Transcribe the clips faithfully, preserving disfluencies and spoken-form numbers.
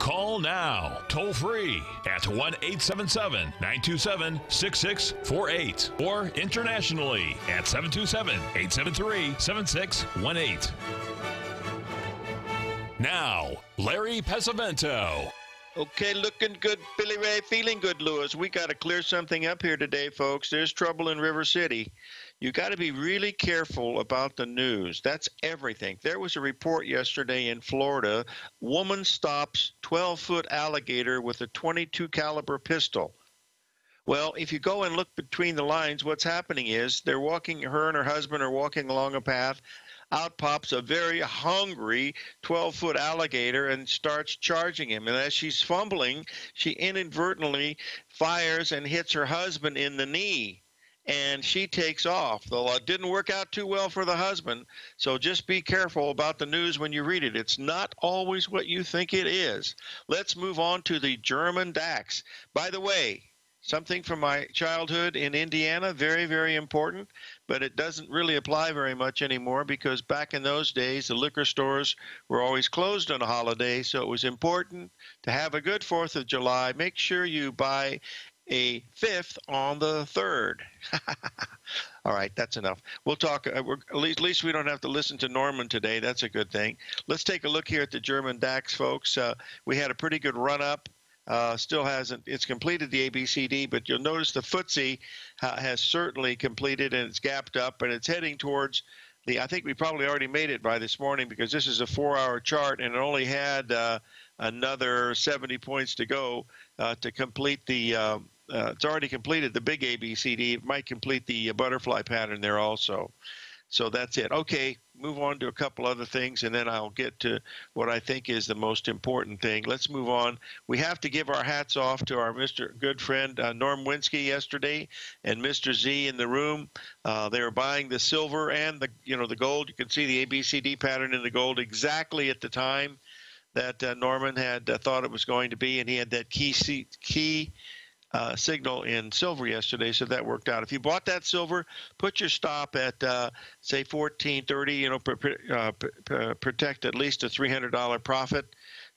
Call now, toll free at one eight seven seven, nine two seven, six six four eight or internationally at seven two seven, eight seven three, seven six one eight. Now, Larry Pesavento. Okay, looking good, Billy Ray. Feeling good, Lewis. We got to clear something up here today, folks. There's trouble in River City. You got to be really careful about the news. That's everything. There was a report yesterday in Florida. Woman stops twelve-foot alligator with a twenty-two caliber pistol. Well, if you go and look between the lines, what's happening is they're walking. Her and her husband are walking along a path. Out pops a very hungry twelve-foot alligator and starts charging him. And as she's fumbling, she inadvertently fires and hits her husband in the knee. And she takes off, though it didn't work out too well for the husband. So just be careful about the news when you read it. It's not always what you think it is. Let's move on to the German DAX. By the way, something from my childhood in Indiana, very, very important, but it doesn't really apply very much anymore because back in those days, the liquor stores were always closed on a holiday, so it was important to have a good fourth of July. Make sure you buy a fifth on the third. All right, that's enough. We'll talk. Uh, we're, at least, at least we don't have to listen to Norman today. That's a good thing. Let's take a look here at the German DAX, folks. Uh, we had a pretty good run-up. Uh, still hasn't. It's completed the A B C D, but you'll notice the F T S E uh, has certainly completed, and it's gapped up, and it's heading towards the. I think we probably already made it by this morning because this is a four-hour chart, and it only had uh, another seventy points to go uh, to complete the. Uh, uh, it's already completed the big A B C D. It might complete the uh, butterfly pattern there also. So that's it. Okay, move on to a couple other things, and then I'll get to what I think is the most important thing. Let's move on. We have to give our hats off to our Mister good friend uh, Norm Winski yesterday and Mister Z in the room. Uh, they were buying the silver and the you know the gold. You can see the A B C D pattern in the gold exactly at the time that uh, Norman had uh, thought it was going to be, and he had that key seat, key. Uh, signal in silver yesterday, so that worked out. If you bought that silver, put your stop at uh, say fourteen thirty. You know, pr pr uh, pr pr protect at least a three hundred dollar profit,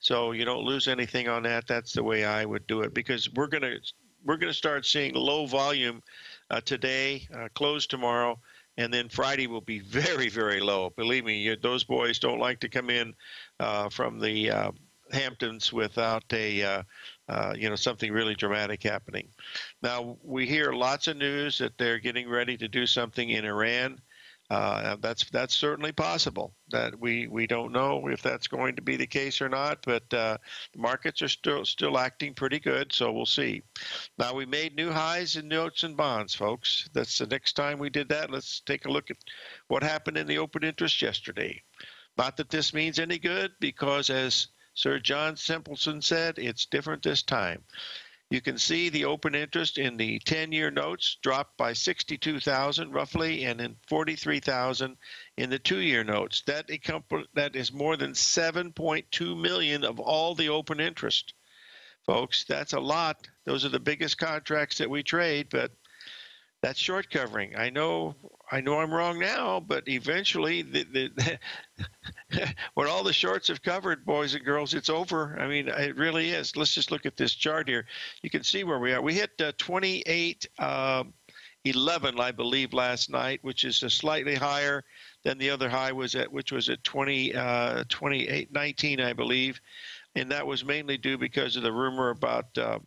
so you don't lose anything on that. That's the way I would do it because we're gonna we're gonna start seeing low volume uh, today, uh, close tomorrow, and then Friday will be very very low. Believe me, you, those boys don't like to come in uh, from the uh, Hamptons without a. Uh, Uh, you know, something really dramatic happening. Now, we hear lots of news that they're getting ready to do something in Iran. Uh, that's that's certainly possible. That we, we don't know if that's going to be the case or not, but uh, the markets are still still acting pretty good, so we'll see. Now, we made new highs in notes and bonds, folks. That's the next time we did that. Let's take a look at what happened in the open interest yesterday. Not that this means any good because as Sir John Templeton said, it's different this time. You can see the open interest in the ten-year notes dropped by sixty-two thousand roughly and then forty-three thousand in the two-year notes. That, that is more than seven point two million of all the open interest. Folks, that's a lot. Those are the biggest contracts that we trade, but that's short covering. I know, I know I'm wrong now, but eventually, the, the, the when all the shorts have covered, boys and girls, it's over. I mean, it really is. Let's just look at this chart here. You can see where we are. We hit uh, twenty-eight eleven, I believe, last night, which is a slightly higher than the other high was at, which was at twenty-eight nineteen, I believe, and that was mainly due because of the rumor about. Uh,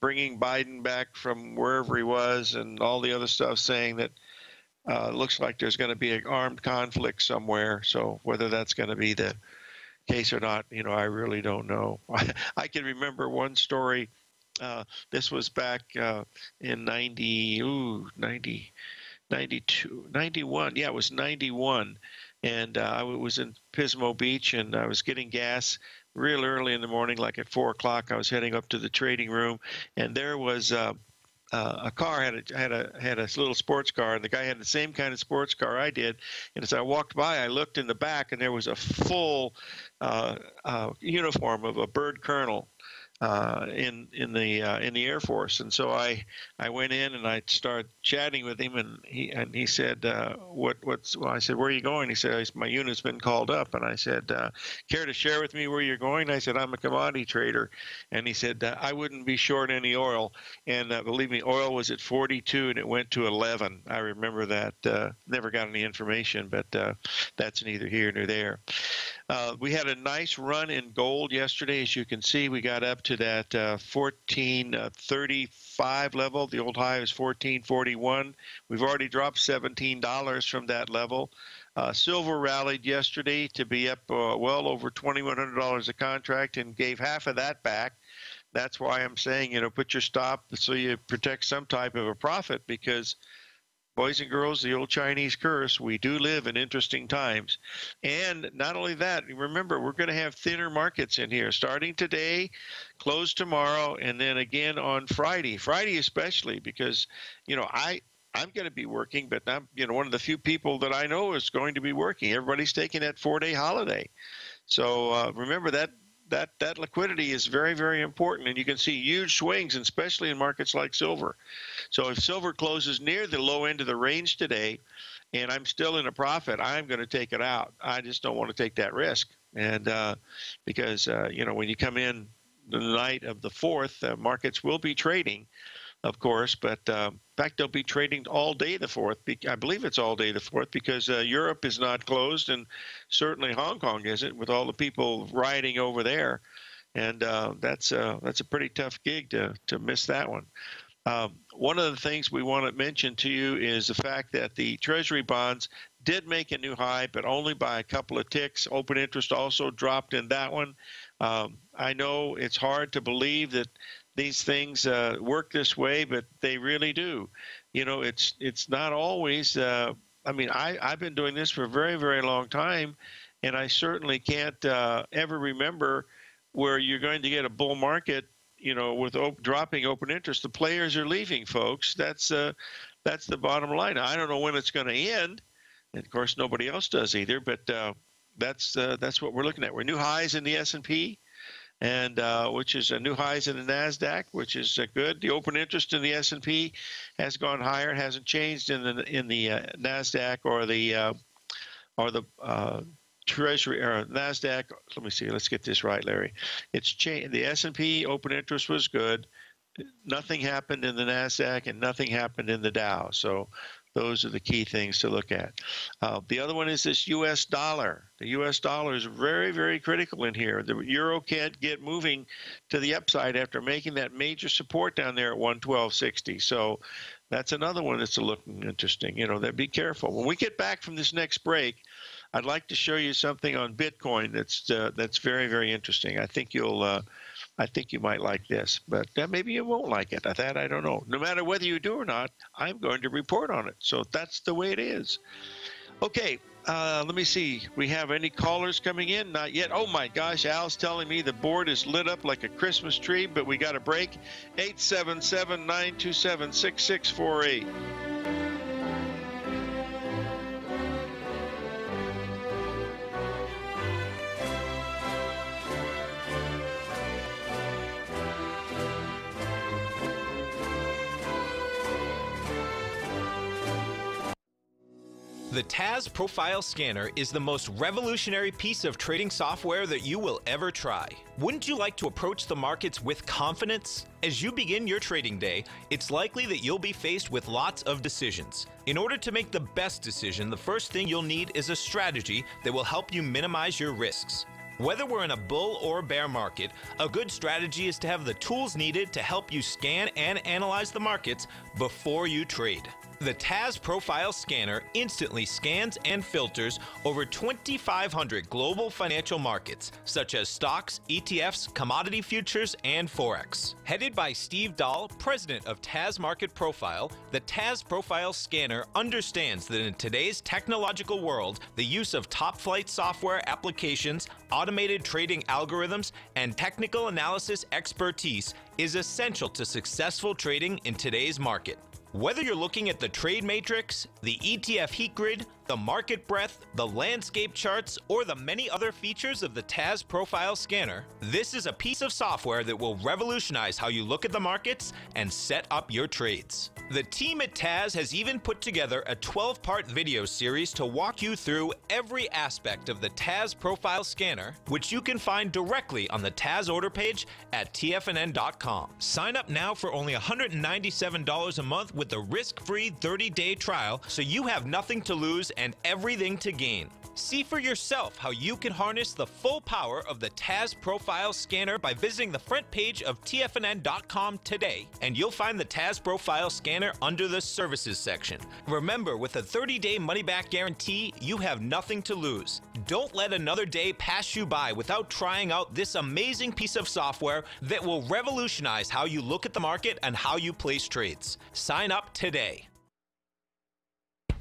bringing Biden back from wherever he was and all the other stuff saying that uh, looks like there's going to be an armed conflict somewhere. So whether that's going to be the case or not, you know, I really don't know. I, I can remember one story. Uh, this was back uh, in ninety, ooh, ninety, ninety-two, ninety-one. Yeah, it was ninety-one. And uh, I was in Pismo Beach and I was getting gas real early in the morning, like at four o'clock. I was heading up to the trading room, and there was uh, uh, a car, had a, had a had a little sports car, and the guy had the same kind of sports car I did. And as I walked by, I looked in the back, and there was a full uh, uh, uniform of a bird colonel uh, in in the uh, in the Air Force. And so I I went in and I started chatting with him, and he and he said, uh, what what's? Well, I said, where are you going? He said, my unit's been called up. And I said, uh, care to share with me where you're going? I said, I'm a commodity trader. And he said, uh, I wouldn't be short any oil. And uh, believe me, oil was at forty-two and it went to eleven. I remember that. Uh, never got any information, but uh, that's neither here nor there. Uh, we had a nice run in gold yesterday. As you can see, we got up to that uh, fourteen thirty-five level. The old high is fourteen forty-one. We've already dropped seventeen dollars from that level. Uh, silver rallied yesterday to be up uh, well over twenty-one hundred dollars a contract and gave half of that back. That's why I'm saying, you know, put your stop so you protect some type of a profit, because boys and girls, the old Chinese curse, we do live in interesting times. And not only that, remember, we're going to have thinner markets in here starting today, close tomorrow, and then again on Friday. Friday especially, because, you know, I, I'm going to be working, but I'm, you know, one of the few people that I know is going to be working. Everybody's taking that four-day holiday. So uh, remember that. That, that liquidity is very, very important, and you can see huge swings, especially in markets like silver. So if silver closes near the low end of the range today and I'm still in a profit, I'm going to take it out. I just don't want to take that risk. And uh, because, uh, you know, when you come in the night of the fourth, uh, markets will be trading, of course, but uh, in fact, they'll be trading all day the fourth. I believe it's all day the fourth, because uh, Europe is not closed, and certainly Hong Kong isn't, with all the people rioting over there. And uh, that's uh, that's a pretty tough gig to, to miss that one. Um, one of the things we want to mention to you is the fact that the Treasury bonds did make a new high, but only by a couple of ticks. Open interest also dropped in that one. Um, I know it's hard to believe that these things uh, work this way, but they really do. You know, it's it's not always uh, – I mean, I, I've been doing this for a very, very long time, and I certainly can't uh, ever remember where you're going to get a bull market, you know, with op dropping open interest. The players are leaving, folks. That's, uh, that's the bottom line. I don't know when it's going to end, and, of course, nobody else does either, but uh, that's, uh, that's what we're looking at. We're new highs in the S and P. And uh, which is a new highs in the NASDAQ, which is uh, good. The open interest in the S and P has gone higher. It hasn't changed in the in the uh, NASDAQ or the uh, or the uh, Treasury or NASDAQ. Let me see. Let's get this right, Larry. It's changed. The S and P open interest was good. Nothing happened in the NASDAQ, and nothing happened in the Dow. So those are the key things to look at. Uh, the other one is this U S dollar. The U S dollar is very, very critical in here. The euro can't get moving to the upside after making that major support down there at one twelve sixty. So that's another one that's looking interesting. You know, that be careful. When we get back from this next break, I'd like to show you something on Bitcoin that's uh, that's very, very interesting. I think you'll uh, I think you might like this, but maybe you won't like it. That I don't know. No matter whether you do or not, I'm going to report on it. So that's the way it is. Okay, uh, let me see. We have any callers coming in? Not yet. Oh, my gosh. Al's telling me the board is lit up like a Christmas tree, but we got a break. eight seven seven, nine two seven, six six four eight. The T A S Profile Scanner is the most revolutionary piece of trading software that you will ever try. Wouldn't you like to approach the markets with confidence? As you begin your trading day, it's likely that you'll be faced with lots of decisions. In order to make the best decision, the first thing you'll need is a strategy that will help you minimize your risks. Whether we're in a bull or bear market, a good strategy is to have the tools needed to help you scan and analyze the markets before you trade. The T A S Profile Scanner instantly scans and filters over twenty-five hundred global financial markets, such as stocks, E T Fs, commodity futures, and Forex. Headed by Steve Dahl, president of T A S Market Profile, the T A S Profile Scanner understands that in today's technological world, the use of top-flight software applications, automated trading algorithms, and technical analysis expertise is essential to successful trading in today's market. Whether you're looking at the trade matrix, the E T F heat grid, the market breadth, the landscape charts, or the many other features of the T A S Profile Scanner, this is a piece of software that will revolutionize how you look at the markets and set up your trades. The team at T A S has even put together a twelve-part video series to walk you through every aspect of the T A S Profile Scanner, which you can find directly on the T A S order page at T F N N dot com. Sign up now for only one hundred ninety-seven dollars a month with the risk-free thirty-day trial, so you have nothing to lose and everything to gain. See for yourself how you can harness the full power of the T A S Profile Scanner by visiting the front page of T F N N dot com today, and you'll find the T A S Profile Scanner under the Services section. Remember, with a thirty-day money-back guarantee, you have nothing to lose. Don't let another day pass you by without trying out this amazing piece of software that will revolutionize how you look at the market and how you place trades. Sign up today.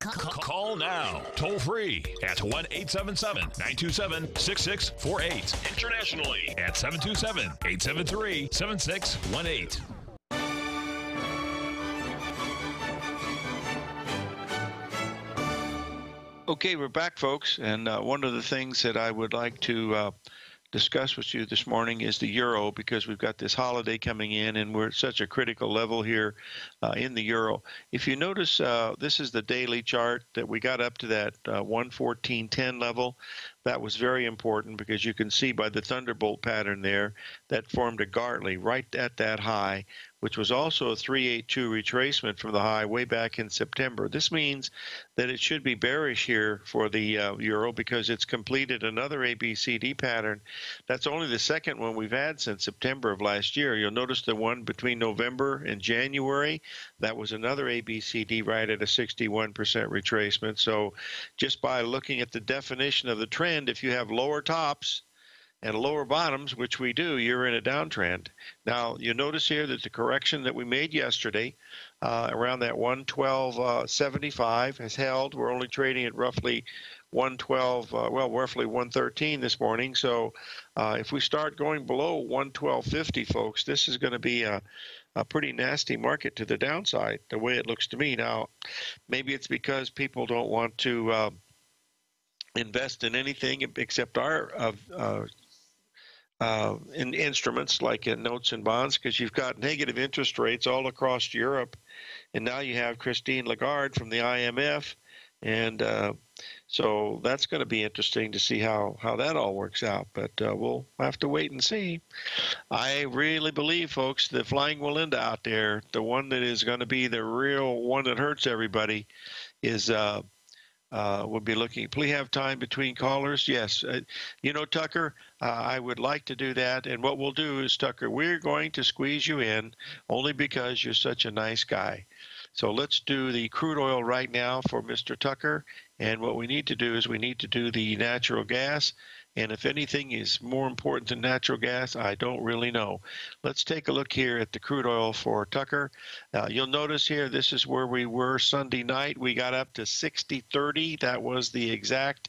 Call now, toll free at one eight seven seven, nine two seven, six six four eight. Internationally at seven two seven, eight seven three, seven six one eight. Okay, we're back, folks, and uh, one of the things that I would like to uh, discuss with you this morning is the euro, because we've got this holiday coming in and we're at such a critical level here uh, in the euro. If you notice, uh, this is the daily chart that we got up to that uh, one fourteen ten level. That was very important because you can see by the thunderbolt pattern there that formed a Gartley right at that high, which was also a three eighty-two retracement from the high way back in September. This means that it should be bearish here for the uh, euro because it's completed another A B C D pattern. That's only the second one we've had since September of last year. You'll notice the one between November and January. That was another A B C D right at a sixty-one percent retracement. So just by looking at the definition of the trend, if you have lower tops and lower bottoms, which we do, you're in a downtrend. Now, you notice here that the correction that we made yesterday uh, around that one twelve seventy-five has held. We're only trading at roughly one twelve, uh, well, roughly one thirteen this morning. So uh, if we start going below one twelve fifty, folks, this is going to be a a pretty nasty market to the downside, the way it looks to me. Now, maybe it's because people don't want to uh, invest in anything except our uh, uh, uh, in instruments like in notes and bonds, because you've got negative interest rates all across Europe, and now you have Christine Lagarde from the I M F, and uh, so that's going to be interesting to see how how that all works out. But uh, we'll have to wait and see. I really believe, folks, the flying Walinda out there, the one that is going to be the real one that hurts everybody, is. Uh, Uh, we'll be looking. Please have time between callers. Yes. Uh, you know, Tucker, uh, I would like to do that. And what we'll do is, Tucker, we're going to squeeze you in only because you're such a nice guy. So let's do the crude oil right now for Mister Tucker. And what we need to do is we need to do the natural gas. And if anything is more important than natural gas, I don't really know. Let's take a look here at the crude oil for Tucker. Uh, you'll notice here, this is where we were Sunday night. We got up to sixty thirty. That was the exact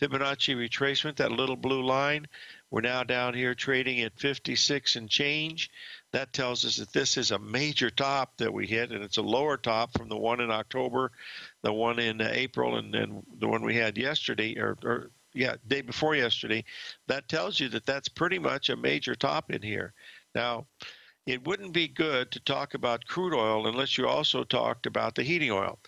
Fibonacci retracement, that little blue line. We're now down here trading at fifty-six and change. That tells us that this is a major top that we hit, and it's a lower top from the one in October, the one in April, and then the one we had yesterday, or, or yeah, day before yesterday. That tells you that that's pretty much a major top in here. Now, it wouldn't be good to talk about crude oil unless you also talked about the heating oil.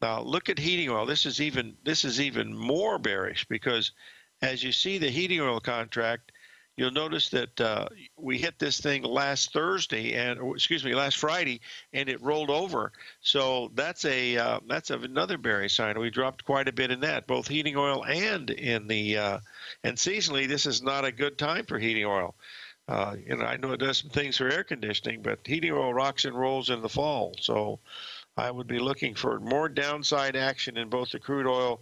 Now, look at heating oil. This is even this is even more bearish because as you see the heating oil contract, you'll notice that uh, we hit this thing last Thursday and or, excuse me, last Friday, and it rolled over. So that's a uh, that's another bearish sign. We dropped quite a bit in that, both heating oil and in the uh, and seasonally. This is not a good time for heating oil. Uh, you know, I know it does some things for air conditioning, but heating oil rocks and rolls in the fall. So I would be looking for more downside action in both the crude oil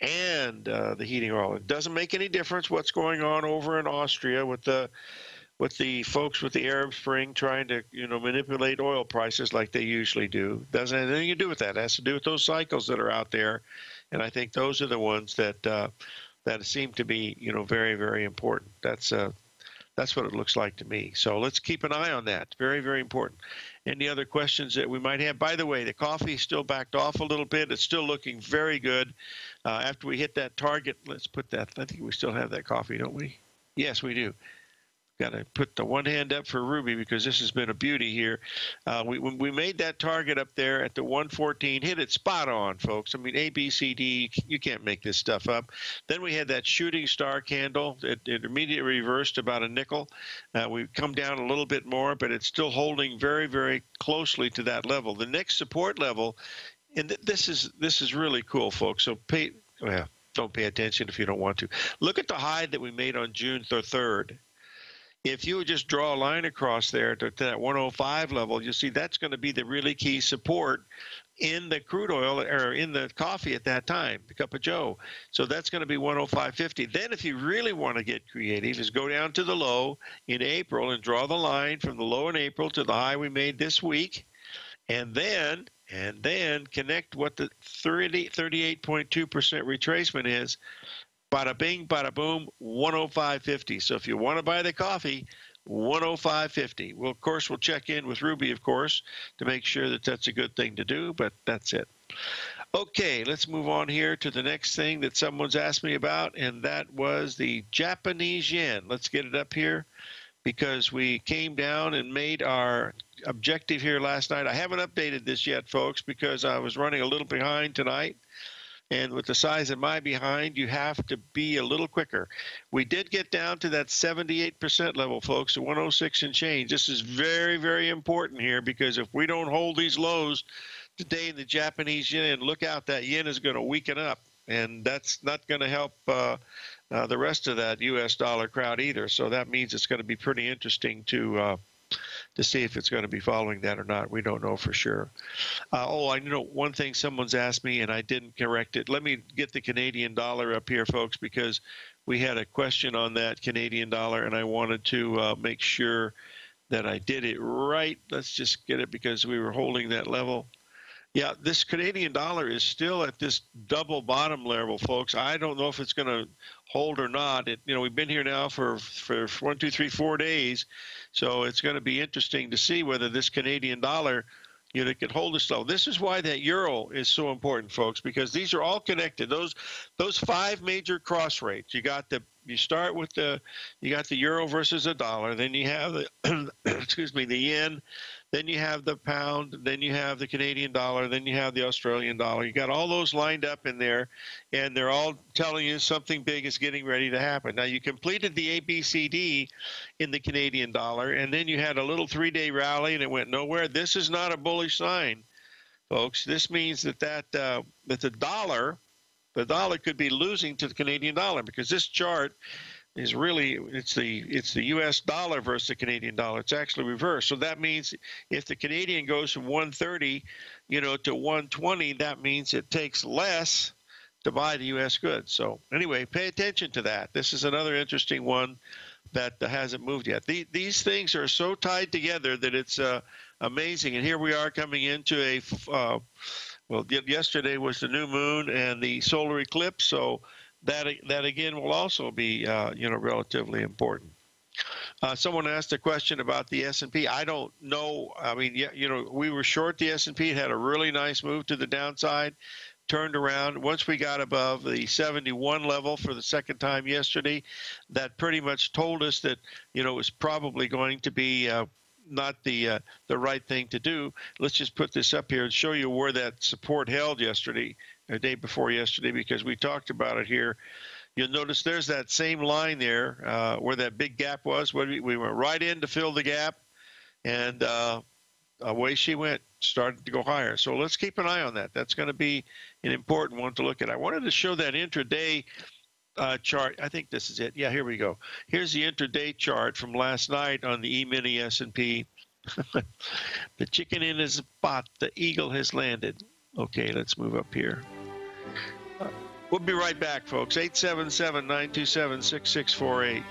and uh, the heating oil. It doesn't make any difference what's going on over in Austria with the with the folks with the Arab Spring trying to, you know, manipulate oil prices like they usually do. Doesn't have anything to do with that. It has to do with those cycles that are out there, and I think those are the ones that uh, that seem to be, you know, very very important. That's uh, that's what it looks like to me. So let's keep an eye on that. It's very very important. Any other questions that we might have? By the way, the coffee still backed off a little bit. It's still looking very good. Uh, after we hit that target, let's put that. I think we still have that coffee, don't we? Yes, we do. Got to put the one hand up for Ruby because this has been a beauty here. Uh, we when we made that target up there at the one fourteen, hit it spot on, folks. I mean, A B C D, you can't make this stuff up. Then we had that shooting star candle. It, it immediately reversed about a nickel. Uh, we've come down a little bit more, but it's still holding very, very closely to that level. The next support level, and th this is this is really cool, folks. So pay well, don't pay attention if you don't want to. Look at the high that we made on June the third. If you would just draw a line across there to, to that one oh five level, you'll see that's going to be the really key support in the crude oil or in the coffee at that time, the cup of Joe. So that's going to be one oh five fifty. Then if you really want to get creative is go down to the low in April and draw the line from the low in April to the high we made this week. And then and then connect what the thirty-eight point two percent retracement is. Bada bing, bada boom, one oh five fifty. So if you want to buy the coffee, one oh five fifty. Well, of course, we'll check in with Ruby, of course, to make sure that that's a good thing to do, but that's it. Okay, let's move on here to the next thing that someone's asked me about, and that was the Japanese yen. Let's get it up here because we came down and made our objective here last night. I haven't updated this yet, folks, because I was running a little behind tonight. And with the size of my behind, you have to be a little quicker. We did get down to that seventy-eight percent level, folks, at one oh six and change. This is very, very important here because if we don't hold these lows today in the Japanese yen, look out, that yen is going to weaken up. And that's not going to help uh, uh, the rest of that U S dollar crowd either. So that means it's going to be pretty interesting to uh, to see if it's going to be following that or not. We don't know for sure. Uh, oh, I know one thing someone's asked me, and I didn't correct it. Let me get the Canadian dollar up here, folks, because we had a question on that Canadian dollar, and I wanted to uh, make sure that I did it right. Let's just get it because we were holding that level. Yeah, this Canadian dollar is still at this double bottom level, folks. I don't know if it's going to hold or not. It, you know, we've been here now for, for one, two, three, four days. So it's going to be interesting to see whether this Canadian dollar, you know, can hold this low. This is why that euro is so important, folks, because these are all connected. Those those five major cross rates. You got the you start with the you got the euro versus the dollar. Then you have the excuse me the yen. Then you have the pound, then you have the Canadian dollar, then you have the Australian dollar. You got all those lined up in there, and they're all telling you something big is getting ready to happen. Now, you completed the A B C D in the Canadian dollar, and then you had a little three-day rally, and it went nowhere. This is not a bullish sign, folks. This means that, that, uh, that the dollar, the dollar could be losing to the Canadian dollar because this chart is really it's the it's the U S dollar versus the Canadian dollar. It's actually reversed. So that means if the Canadian goes from one thirty, you know, to one twenty, that means it takes less to buy the U S goods. So anyway, pay attention to that. This is another interesting one that hasn't moved yet. The, these things are so tied together that it's uh, amazing. And here we are coming into a uh, well. Yesterday was the new moon and the solar eclipse, so that that again will also be uh, you know relatively important. Uh, someone asked a question about the S and P. I don't know. I mean, you know, we were short the S and P. It had a really nice move to the downside. Turned around once we got above the seventy-one level for the second time yesterday. That pretty much told us that you know it was probably going to be uh, not the uh, the right thing to do. Let's just put this up here and show you where that support held yesterday, the day before yesterday, because we talked about it here. You'll notice there's that same line there uh, where that big gap was. We went right in to fill the gap, and uh, away she went. Started to go higher. So let's keep an eye on that. That's going to be an important one to look at. I wanted to show that intraday uh, chart. I think this is it. Yeah, here we go. Here's the intraday chart from last night on the E-mini S and P. The chicken in his pot. The eagle has landed. Okay, let's move up here. We'll be right back, folks. eight seven seven, nine two seven, six six four eight.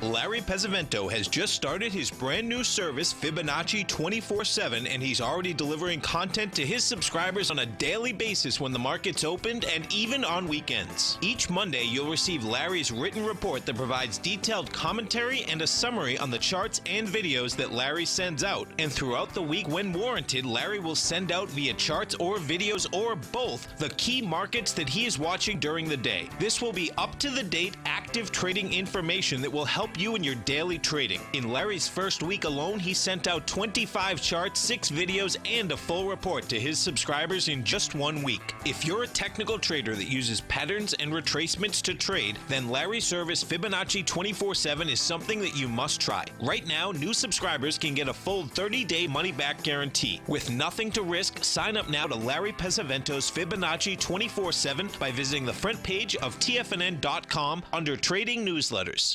Larry Pesavento has just started his brand new service, Fibonacci twenty-four seven, and he's already delivering content to his subscribers on a daily basis when the market's opened and even on weekends. Each Monday, you'll receive Larry's written report that provides detailed commentary and a summary on the charts and videos that Larry sends out. And throughout the week, when warranted, Larry will send out via charts or videos or both the key markets that he is watching during the day. This will be up-to-the-date, active trading information that will help you in your daily trading. In Larry's first week alone, he sent out twenty-five charts, six videos, and a full report to his subscribers in just one week. If you're a technical trader that uses patterns and retracements to trade, then Larry's service Fibonacci twenty-four seven is something that you must try. Right now, new subscribers can get a full thirty-day money-back guarantee. With nothing to risk, sign up now to Larry Pesavento's Fibonacci twenty-four seven by visiting the front page of T F N N dot com under Trading Newsletters.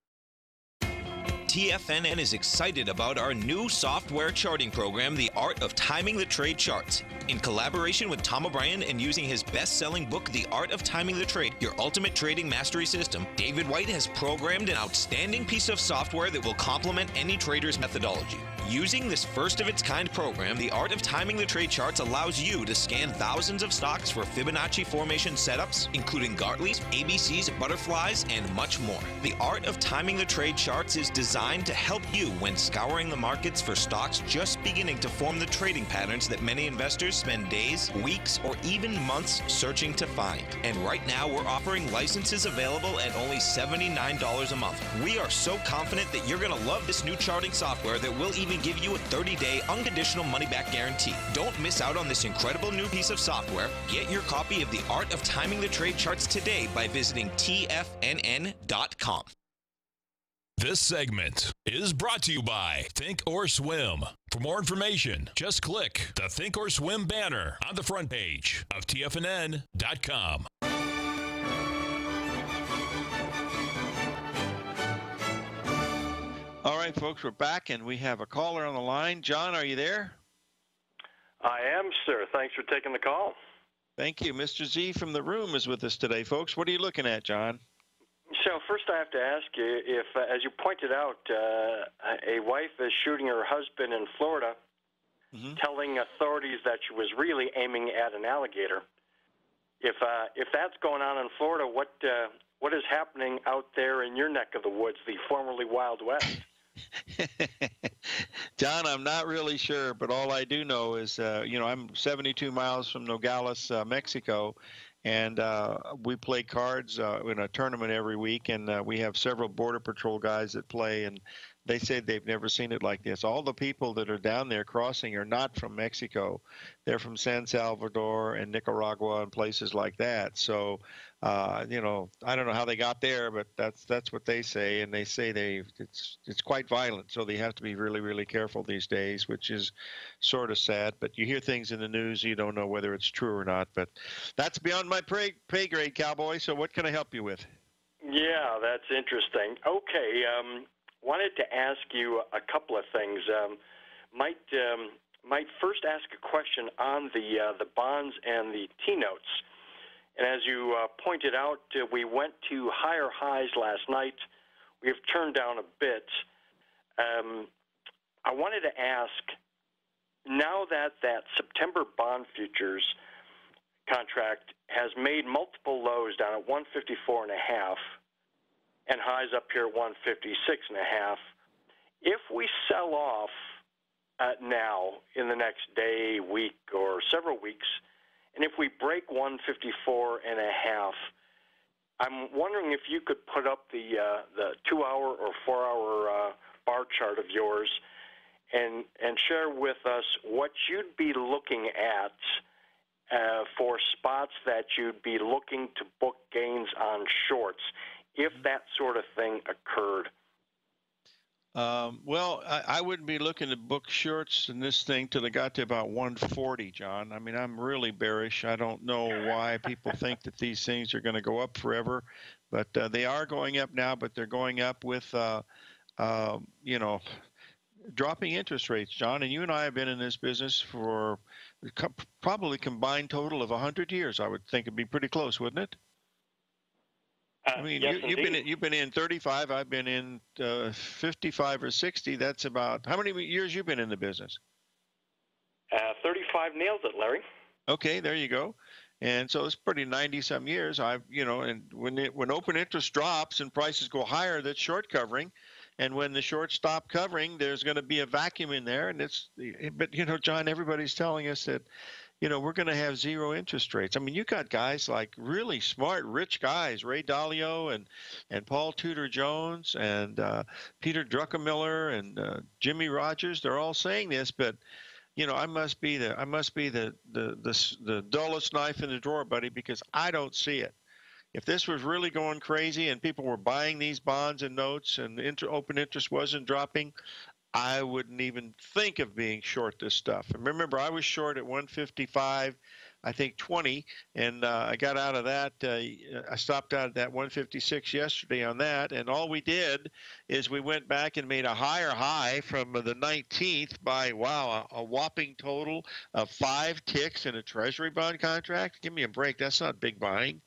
T F N N is excited about our new software charting program, The Art of Timing the Trade Charts. In collaboration with Tom O'Brien and using his best-selling book, The Art of Timing the Trade, Your Ultimate Trading Mastery System, David White has programmed an outstanding piece of software that will complement any trader's methodology. Using this first-of-its-kind program, The Art of Timing the Trade Charts allows you to scan thousands of stocks for Fibonacci formation setups, including Gartleys, A B Cs, butterflies, and much more. The Art of Timing the Trade Charts is designed to help you when scouring the markets for stocks just beginning to form the trading patterns that many investors spend days, weeks, or even months searching to find. And right now, we're offering licenses available at only seventy-nine dollars a month. We are so confident that you're going to love this new charting software that will even give you a thirty-day unconditional money-back guarantee. Don't miss out on this incredible new piece of software. Get your copy of The Art of Timing the Trade Charts today by visiting T F N N dot com. This segment is brought to you by Think or Swim. For more information, just click the Think or Swim banner on the front page of T F N N dot com. All right, folks, we're back, and we have a caller on the line. John, are you there? I am, sir. Thanks for taking the call. Thank you. Mister Z from the room is with us today, folks. What are you looking at, John? So first I have to ask you if, uh, as you pointed out, uh, a wife is shooting her husband in Florida, mm-hmm. telling authorities that she was really aiming at an alligator. If, uh, if that's going on in Florida, what, uh, what is happening out there in your neck of the woods, the formerly Wild West? John, I'm not really sure, but all I do know is, uh, you know, I'm seventy-two miles from Nogales, uh, Mexico, and uh, we play cards uh, in a tournament every week, and uh, we have several Border Patrol guys that play, and they say they've never seen it like this. All the people that are down there crossing are not from Mexico. They're from San Salvador and Nicaragua and places like that. So, uh, you know, I don't know how they got there, but that's that's what they say. And they say they it's it's quite violent, so they have to be really, really careful these days, which is sort of sad. But you hear things in the news, you don't know whether it's true or not. But that's beyond my pay, pay grade, Cowboy. So what can I help you with? Yeah, that's interesting. Okay. Um... Wanted to ask you a couple of things. Um, might um, might first ask a question on the uh, the bonds and the T-notes. And as you uh, pointed out, uh, we went to higher highs last night. We've turned down a bit. Um, I wanted to ask, now that that September bond futures contract has made multiple lows down at one fifty-four and a half. And highs up here one fifty-six and a half. If we sell off uh, now in the next day, week, or several weeks, and if we break one fifty-four and a half, I'm wondering if you could put up the uh, the two-hour or four-hour uh, bar chart of yours, and and share with us what you'd be looking at uh, for spots that you'd be looking to book gains on shorts, if that sort of thing occurred. Um, well, I, I wouldn't be looking to book shorts in this thing till it got to about one forty, John. I mean, I'm really bearish. I don't know why people think that these things are going to go up forever, but uh, they are going up now, but they're going up with, uh, uh, you know, dropping interest rates, John. And you and I have been in this business for probably combined total of one hundred years. I would think it'd be pretty close, wouldn't it? Uh, I mean, yes, you, you've been in, you've been in thirty-five. I've been in uh, fifty-five or sixty. That's about how many years you've been in the business? Uh, thirty-five nails it, Larry. Okay, there you go. And so it's pretty ninety-some years. I've you know, and when it, when open interest drops and prices go higher, that's short covering. And when the shorts stop covering, there's going to be a vacuum in there. And it's but you know, John, everybody's telling us that. You know, we're going to have zero interest rates. I mean, you got guys like really smart, rich guys, Ray Dalio and and Paul Tudor Jones and uh, Peter Druckenmiller and uh, Jimmy Rogers. They're all saying this, but you know, I must be the I must be the the the, the dullest knife in the drawer, buddy, because I don't see it. If this was really going crazy and people were buying these bonds and notes and inter open interest wasn't dropping, I wouldn't even think of being short this stuff. And remember, I was short at one fifty-five, I think twenty, and uh, I got out of that. Uh, I stopped out at that one fifty-six yesterday on that, and all we did is we went back and made a higher high from the nineteenth by, wow, a, a whopping total of five ticks in a Treasury bond contract. Give me a break. That's not big buying.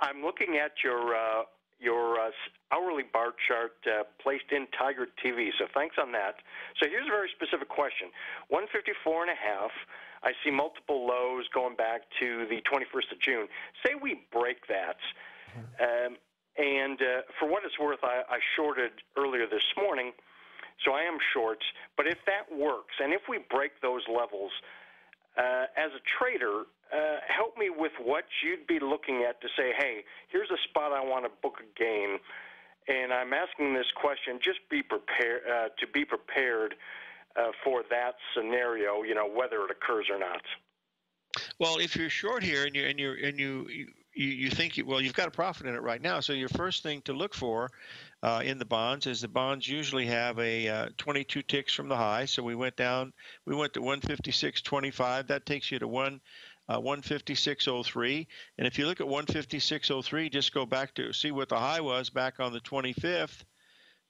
I'm looking at your uh – your uh, hourly bar chart uh, placed in Tiger T V, so thanks on that. So here's a very specific question. one fifty-four and a half, I see multiple lows going back to the twenty-first of June. Say we break that, um, and uh, for what it's worth, I, I shorted earlier this morning, so I am short, but if that works, and if we break those levels, uh, as a trader, Uh, help me with what you'd be looking at to say, hey, here's a spot I want to book a gain, and I'm asking this question. Just be prepared uh, to be prepared uh, for that scenario. You know, whether it occurs or not. Well, if you're short here and you and you and you you, you think you, well, you've got a profit in it right now. So your first thing to look for uh, in the bonds is the bonds usually have a uh, twenty-two ticks from the high. So we went down, we went to one fifty-six twenty-five. That takes you to one. Uh, one fifty-six oh three. And if you look at one fifty-six oh three, just go back to see what the high was back on the twenty-fifth,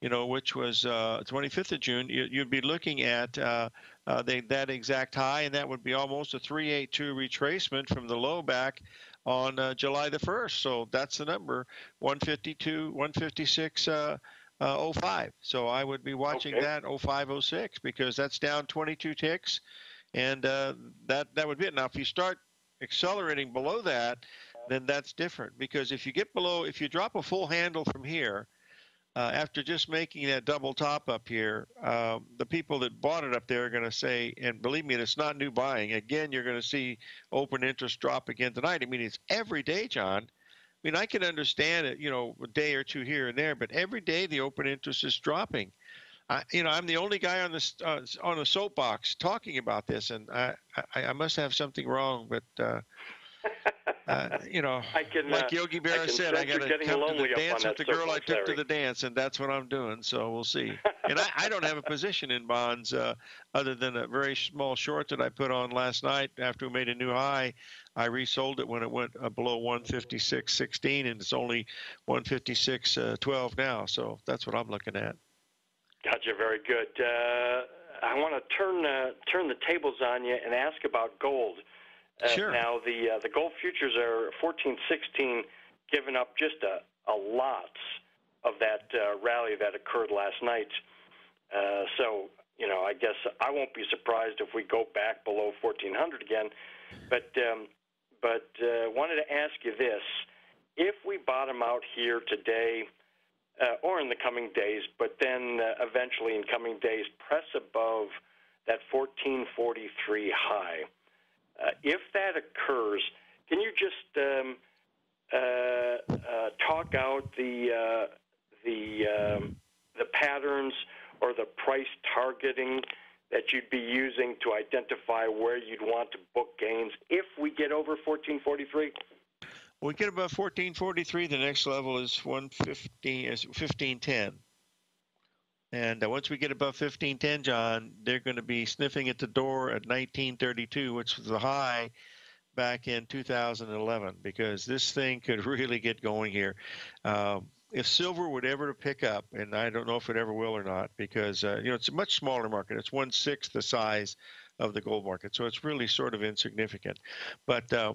you know, which was uh, twenty-fifth of June, you, you'd be looking at uh, uh, they, that exact high, and that would be almost a three eighty-two retracement from the low back on uh, July the first. So that's the number, one fifty-two, one fifty-six. Uh, uh, oh five. So I would be watching okay. that oh five oh six, because that's down twenty-two ticks. And uh, that, that would be it. Now, if you start accelerating below that, then that's different. Because if you get below, if you drop a full handle from here, uh, after just making that double top up here, uh, the people that bought it up there are going to say, and believe me, it's not new buying. Again, you're going to see open interest drop again tonight. I mean, it's every day, John. I mean, I can understand it, you know, a day or two here and there, but every day the open interest is dropping. I, you know, I'm the only guy on this uh, on a soapbox talking about this, and I, I, I must have something wrong. But uh, uh, you know, I can, like Yogi Berra said, I got to come to the dance with the girl I took to the dance, and that's what I'm doing. So we'll see. And I, I don't have a position in bonds uh, other than a very small short that I put on last night after we made a new high. I resold it when it went uh, below one fifty-six sixteen, and it's only one fifty-six twelve now. So that's what I'm looking at. Gotcha. Very good. Uh, I want to turn uh, turn the tables on you and ask about gold. Uh, sure. Now the uh, the gold futures are fourteen sixteen, giving up just a a lot of that uh, rally that occurred last night. Uh, so you know, I guess I won't be surprised if we go back below fourteen hundred again. But um, but uh, wanted to ask you this: if we bottom out here today. Uh, or in the coming days, but then uh, eventually in coming days, press above that fourteen forty-three high. Uh, if that occurs, can you just um, uh, uh, talk out the uh, the um, the patterns or the price targeting that you'd be using to identify where you'd want to book gains if we get over fourteen forty-three? We get above fourteen forty-three. The next level is fifteen ten, and once we get above fifteen ten, John, they're going to be sniffing at the door at nineteen thirty-two, which was the high back in two thousand eleven. Because this thing could really get going here. Um, if silver would ever pick up, and I don't know if it ever will or not, because uh, you know, it's a much smaller market. It's one sixth the size of the gold market, so it's really sort of insignificant. But uh,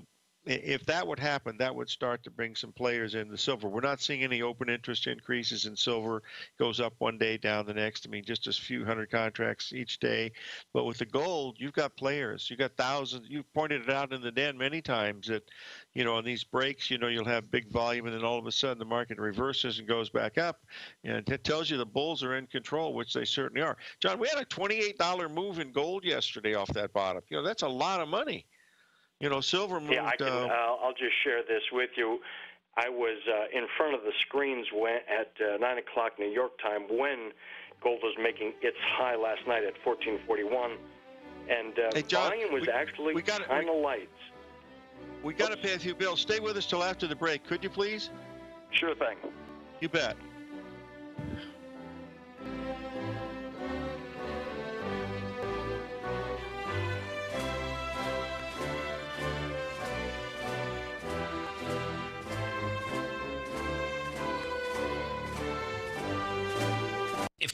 if that would happen, that would start to bring some players in the silver. We're not seeing any open interest increases in silver. It goes up one day, down the next. I mean, just a few hundred contracts each day. But with the gold, you've got players. You've got thousands. You've pointed it out in the den many times that, you know, on these breaks, you know, you'll have big volume, and then all of a sudden the market reverses and goes back up. And it tells you the bulls are in control, which they certainly are. John, we had a twenty-eight dollar move in gold yesterday off that bottom. You know, that's a lot of money. You know, silver moved. Yeah, I can, uh, uh, I'll just share this with you. I was uh, in front of the screens when, at uh, nine o'clock New York time when gold was making its high last night at fourteen forty-one. And uh, hey, John, buying was we, actually we gotta, kind of light. We got to pay a few bills. Stay with us till after the break. Could you please? Sure thing. You bet. If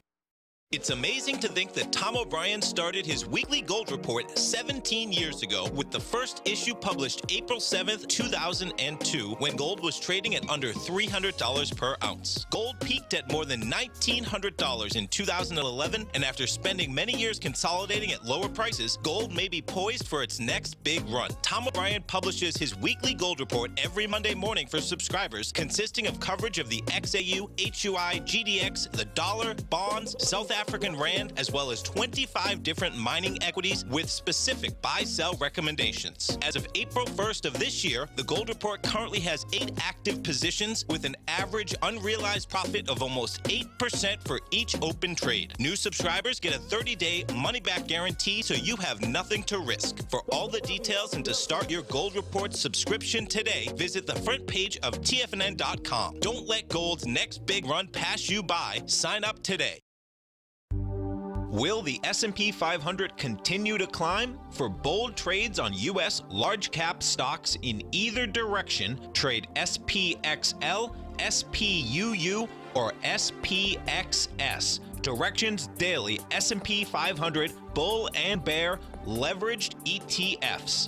It's amazing to think that Tom O'Brien started his weekly gold report seventeen years ago with the first issue published April seventh, two thousand two, when gold was trading at under three hundred dollars per ounce. Gold peaked at more than nineteen hundred dollars in two thousand eleven, and after spending many years consolidating at lower prices, gold may be poised for its next big run. Tom O'Brien publishes his weekly gold report every Monday morning for subscribers, consisting of coverage of the X A U, H U I, G D X, the dollar, bonds, South Africa, African Rand, as well as twenty-five different mining equities with specific buy-sell recommendations. As of April first of this year, the Gold Report currently has eight active positions with an average unrealized profit of almost eight percent for each open trade. New subscribers get a thirty day money-back guarantee, so you have nothing to risk. For all the details and to start your Gold Report subscription today, visit the front page of T F N N dot com. Don't let gold's next big run pass you by. Sign up today. Will the S and P five hundred continue to climb? For bold trades on U S large cap stocks in either direction, trade S P X L, S P U U, or S P X S. Directions Daily S and P five hundred Bull and Bear Leveraged E T Fs.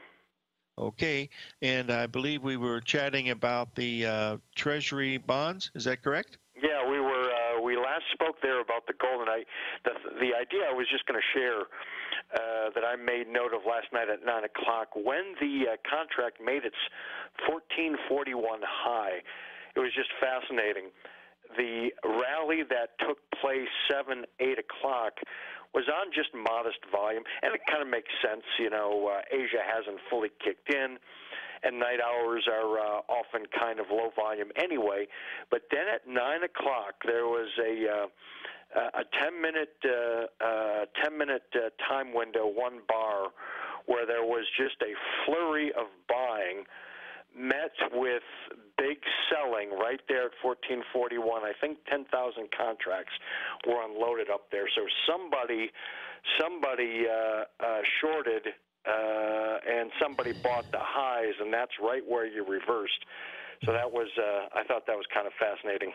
Okay, and I believe we were chatting about the uh, Treasury bonds. Is that correct? Yeah, we were. Uh, we last spoke there about the gold, and I, the, the idea I was just going to share uh, that I made note of last night at nine o'clock when the uh, contract made its fourteen forty-one high. It was just fascinating. The rally that took place seven, eight o'clock was on just modest volume, and it kind of makes sense. You know, uh, Asia hasn't fully kicked in, and night hours are uh, often kind of low volume anyway. But then at nine o'clock, there was a uh, a ten minute uh, uh, ten minute uh, time window, one bar, where there was just a flurry of buying, met with big selling right there at fourteen forty-one. I think ten thousand contracts were unloaded up there. So somebody, somebody uh, uh, shorted uh, and somebody bought the highs, and that's right where you reversed. So that was, uh, I thought that was kind of fascinating.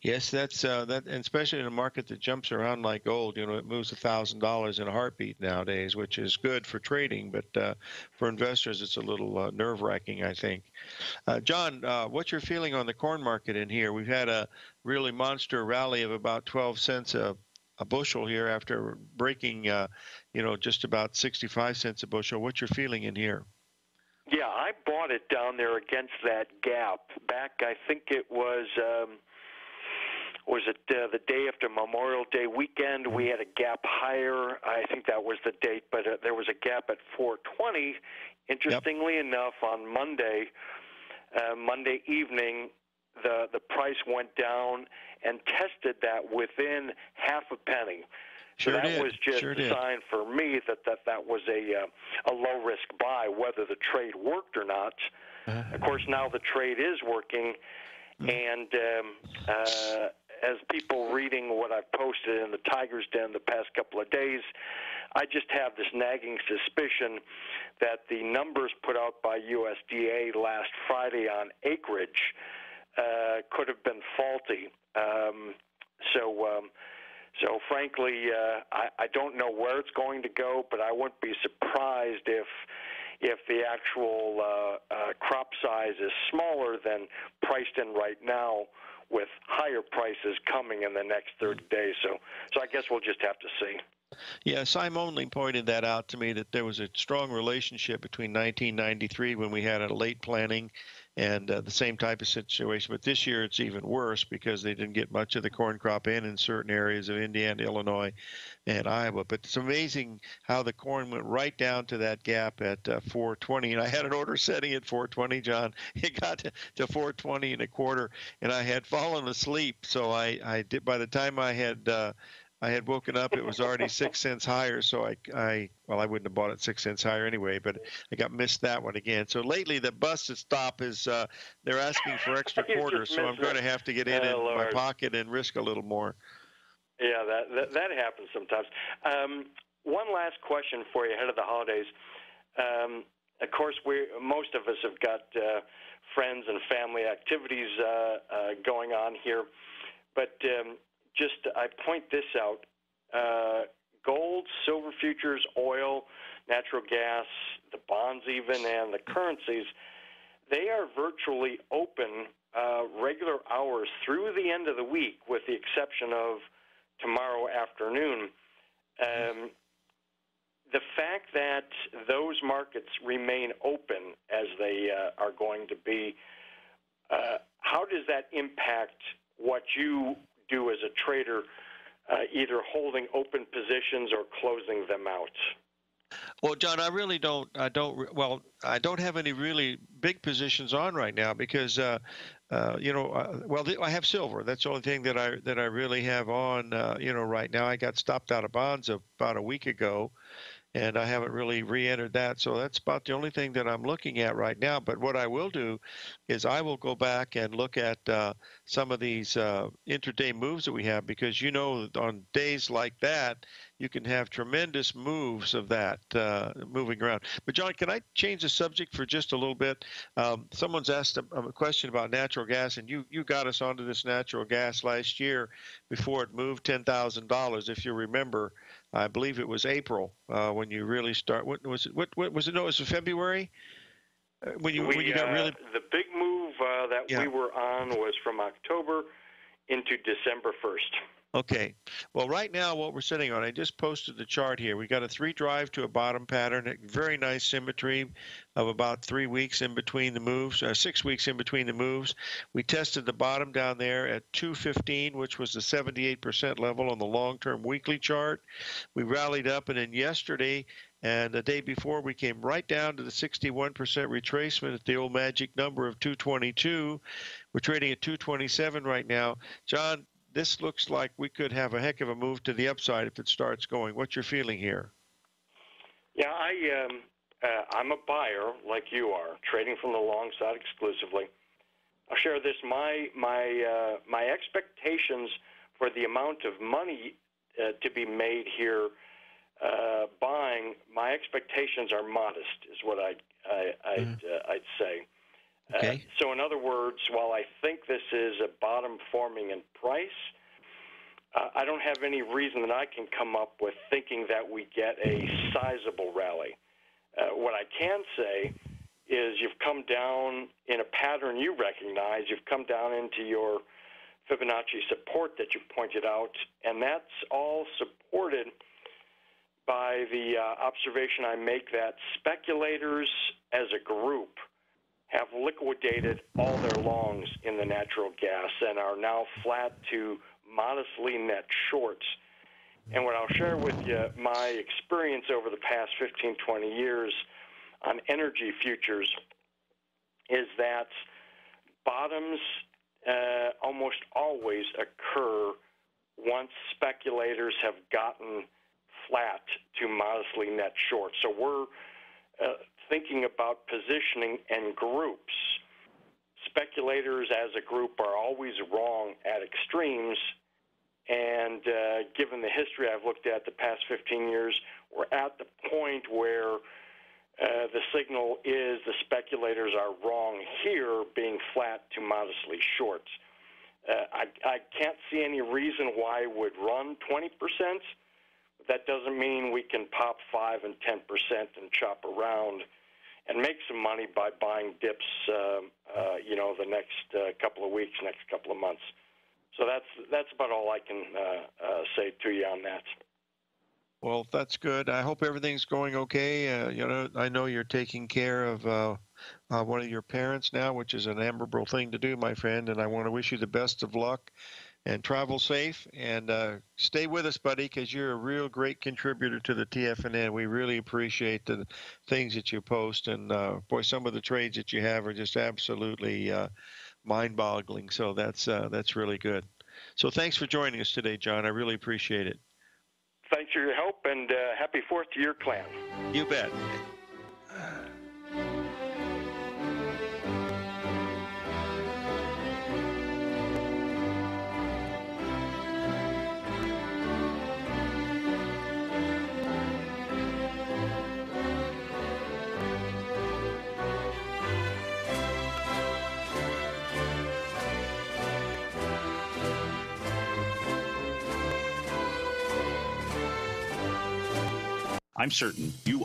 Yes, that's uh, that, and especially in a market that jumps around like gold. You know, it moves a thousand dollars in a heartbeat nowadays, which is good for trading, but uh, for investors, it's a little uh, nerve-wracking, I think. Uh, John, uh, what's your feeling on the corn market in here? We've had a really monster rally of about twelve cents a, a bushel here after breaking, uh, you know, just about sixty-five cents a bushel. What's your feeling in here? Yeah, I bought it down there against that gap back. I think it was. Um Was it uh, the day after Memorial Day weekend? We had a gap higher. I think that was the date, but uh, there was a gap at four twenty. Interestingly yep. enough, on Monday, uh, Monday evening, the, the price went down and tested that within half a penny. So sure that did. was just sure a did. sign for me that that, that was a, uh, a low-risk buy, whether the trade worked or not. Uh, of course, now the trade is working, and um, uh, as people reading what I've posted in the Tiger's Den the past couple of days, I just have this nagging suspicion that the numbers put out by U S D A last Friday on acreage uh, could have been faulty. Um, so, um, so frankly, uh, I, I don't know where it's going to go, but I wouldn't be surprised if if the actual uh, uh, crop size is smaller than priced in right now, with higher prices coming in the next thirty days. So, so I guess we'll just have to see. Yeah, Simon pointed that out to me, that there was a strong relationship between nineteen ninety-three, when we had a late planting, and uh, the same type of situation. But this year it's even worse, because they didn't get much of the corn crop in in certain areas of Indiana, Illinois, and Iowa. But it's amazing how the corn went right down to that gap at uh, four twenty. And I had an order setting at four twenty, John. It got to, to four twenty and a quarter, and I had fallen asleep. So I, I did. By the time I had uh, I had woken up, it was already six cents higher. So I, I, well, I wouldn't have bought it six cents higher anyway, but I got missed that one again. So lately, the busted stop is uh, they're asking for extra quarters, so I'm going to have to get in oh, in my pocket and risk a little more. Yeah, that that, that happens sometimes. Um, one last question for you ahead of the holidays. Um, of course, we most of us have got uh, friends and family activities uh, uh, going on here, but. Um, Just, I point this out, uh, gold, silver futures, oil, natural gas, the bonds even, and the currencies, they are virtually open uh, regular hours through the end of the week, with the exception of tomorrow afternoon. Um, the fact that those markets remain open as they uh, are going to be, uh, how does that impact what you do as a trader, uh, either holding open positions or closing them out? Well, John, I really don't. I don't. Well, I don't have any really big positions on right now, because, uh, uh, you know, uh, well, I have silver. That's the only thing that I that I really have on. Uh, you know, right now, I got stopped out of bonds about a week ago, and I haven't really re-entered that. So that's about the only thing that I'm looking at right now. But what I will do is I will go back and look at uh, some of these uh, intraday moves that we have, because, you know, on days like that, you can have tremendous moves of that uh, moving around. But, John, can I change the subject for just a little bit? Um, someone's asked a, a question about natural gas, and you, you got us onto this natural gas last year before it moved ten thousand dollars, if you remember. I believe it was April uh, when you really start. What was it? What, what was it? No, it was February uh, when you we, when you got uh, really the big move uh, that yeah. we were on was from October into December first. Okay. Well, right now what we're sitting on, I just posted the chart here. We got a three drive to a bottom pattern, very nice symmetry of about three weeks in between the moves, or six weeks in between the moves. We tested the bottom down there at two fifteen, which was the seventy-eight percent level on the long-term weekly chart. We rallied up, and then yesterday and the day before, we came right down to the sixty-one percent retracement at the old magic number of two twenty-two. We're trading at two twenty-seven right now. John, this looks like we could have a heck of a move to the upside if it starts going. What's your feeling here? Yeah, I, um, uh, I'm a buyer like you are, trading from the long side exclusively. I'll share this. My, my, uh, my expectations for the amount of money uh, to be made here uh, buying, my expectations are modest, is what I'd, I, I'd, mm. uh, I'd say. Okay. Uh, so in other words, while I think this is a bottom forming in price, uh, I don't have any reason that I can come up with thinking that we get a sizable rally. Uh, what I can say is you've come down in a pattern you recognize. You've come down into your Fibonacci support that you pointed out, and that's all supported by the uh, observation I make that speculators as a group have liquidated all their longs in the natural gas and are now flat to modestly net shorts. And what I'll share with you, my experience over the past fifteen, twenty years on energy futures is that bottoms uh, almost always occur once speculators have gotten flat to modestly net shorts. So we're Uh, thinking about positioning and groups. Speculators as a group are always wrong at extremes, and uh, given the history I've looked at the past fifteen years, we're at the point where uh, Uh, the signal is the speculators are wrong here, being flat to modestly shorts. Uh, I, I can't see any reason why it would run twenty percent. That doesn't mean we can pop five and ten percent and chop around and make some money by buying dips, uh, uh, you know, the next uh, couple of weeks, next couple of months. So that's, that's about all I can uh, uh, say to you on that. Well, that's good. I hope everything's going okay. Uh, you know, I know you're taking care of uh, uh, one of your parents now, which is an admirable thing to do, my friend, and I want to wish you the best of luck and travel safe. And uh, stay with us, buddy, because you're a real great contributor to the T F N N. We really appreciate the things that you post. And, uh, boy, some of the trades that you have are just absolutely uh, mind-boggling. So that's, uh, that's really good. So thanks for joining us today, John. I really appreciate it. Thanks for your help, and uh, happy fourth to your clan. You bet. I'm certain you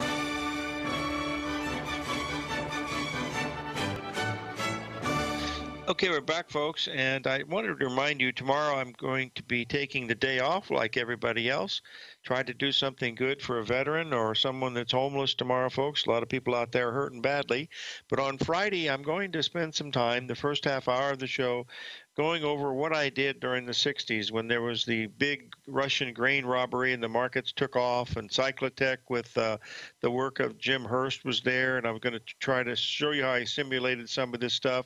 Okay, we're back, folks, and I wanted to remind you, tomorrow I'm going to be taking the day off like everybody else, try to do something good for a veteran or someone that's homeless tomorrow, folks. A lot of people out there hurting badly. But on Friday, I'm going to spend some time, the first half hour of the show, going over what I did during the sixties when there was the big Russian grain robbery and the markets took off, and Cyclotech with uh, the work of Jim Hurst was there, and I'm going to try to show you how I simulated some of this stuff.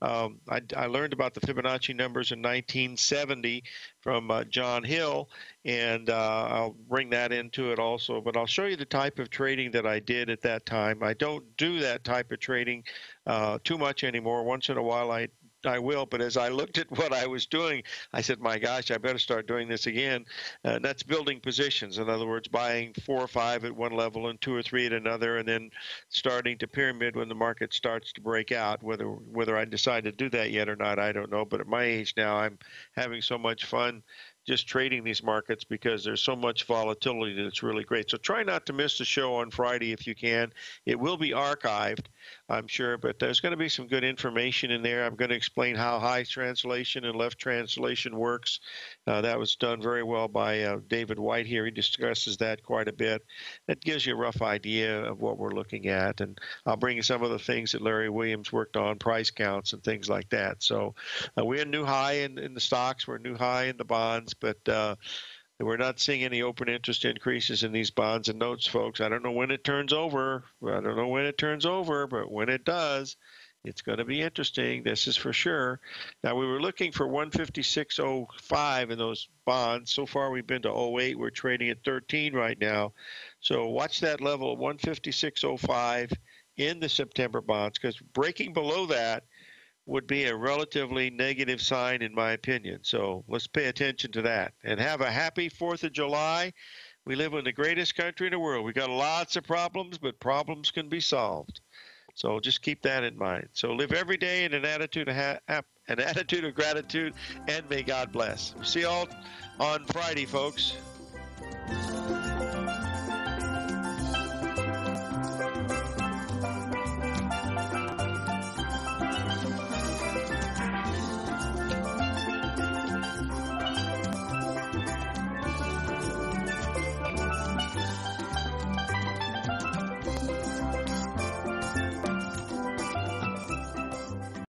Um, I, I learned about the Fibonacci numbers in nineteen seventy from uh, John Hill, and uh, I'll bring that into it also. But I'll show you the type of trading that I did at that time. I don't do that type of trading uh, too much anymore. Once in a while, I I will, but as I looked at what I was doing, I said, my gosh, I better start doing this again. Uh, that's building positions. In other words, buying four or five at one level and two or three at another, and then starting to pyramid when the market starts to break out. Whether whether I decide to do that yet or not, I don't know. But at my age now, I'm having so much fun just trading these markets because there's so much volatility that it's really great. So try not to miss the show on Friday if you can. It will be archived, I'm sure, but there's going to be some good information in there. I'm going to explain how high translation and left translation works. Uh, that was done very well by uh, David White here. He discusses that quite a bit. That gives you a rough idea of what we're looking at, and I'll bring you some of the things that Larry Williams worked on, price counts and things like that. So uh, we're a new high in, in the stocks. We're a new high in the bonds. But uh, we're not seeing any open interest increases in these bonds and notes, folks. I don't know when it turns over. I don't know when it turns over, but when it does, it's going to be interesting. This is for sure. Now, we were looking for one fifty-six oh five in those bonds. So far, we've been to oh eight. We're trading at thirteen right now. So watch that level, one fifty-six oh five in the September bonds, because breaking below that would be a relatively negative sign, in my opinion. So let's pay attention to that. And have a happy fourth of July. We live in the greatest country in the world. We've got lots of problems, but problems can be solved. So just keep that in mind. So live every day in an attitude of, ha an attitude of gratitude, and may God bless. See you all on Friday, folks.